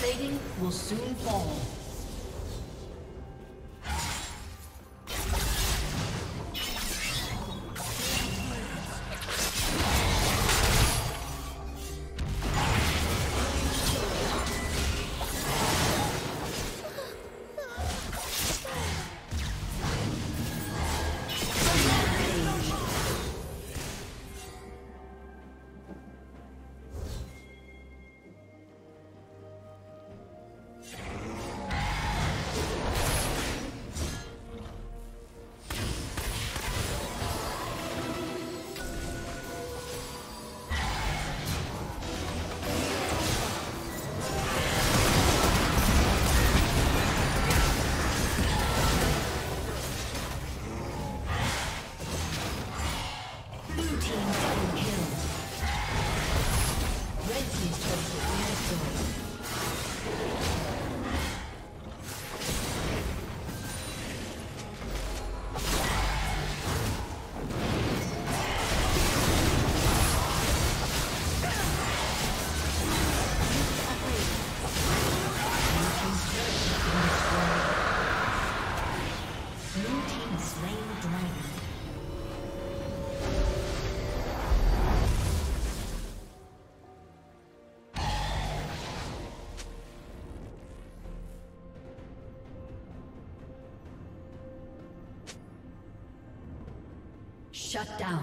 plating will soon fall. Shut down.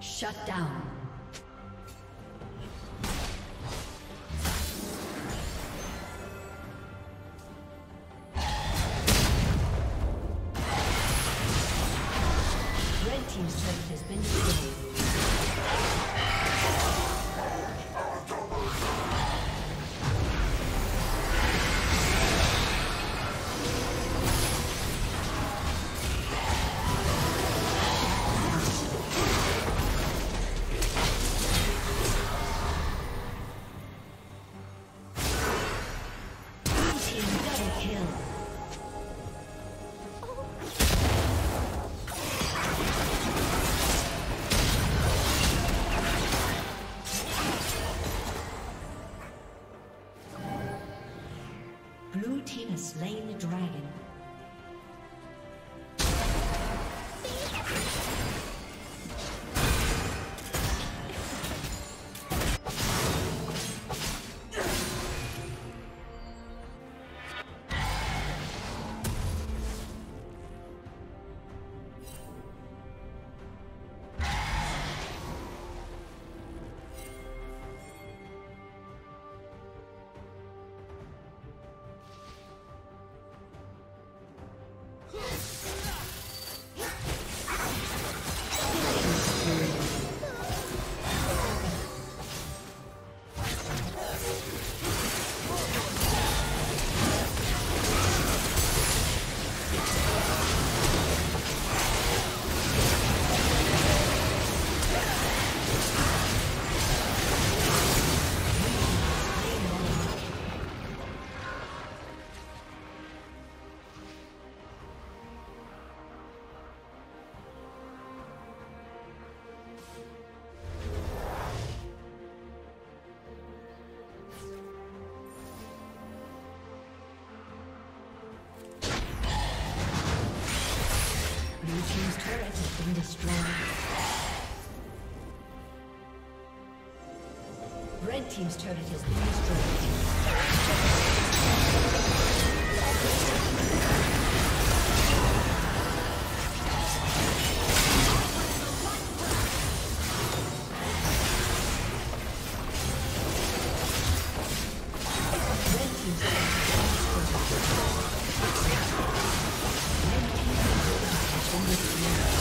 Shut down. Slain the dragon. Red team's turret has been destroyed. Red team's turret has been destroyed. Red team's turret has been destroyed.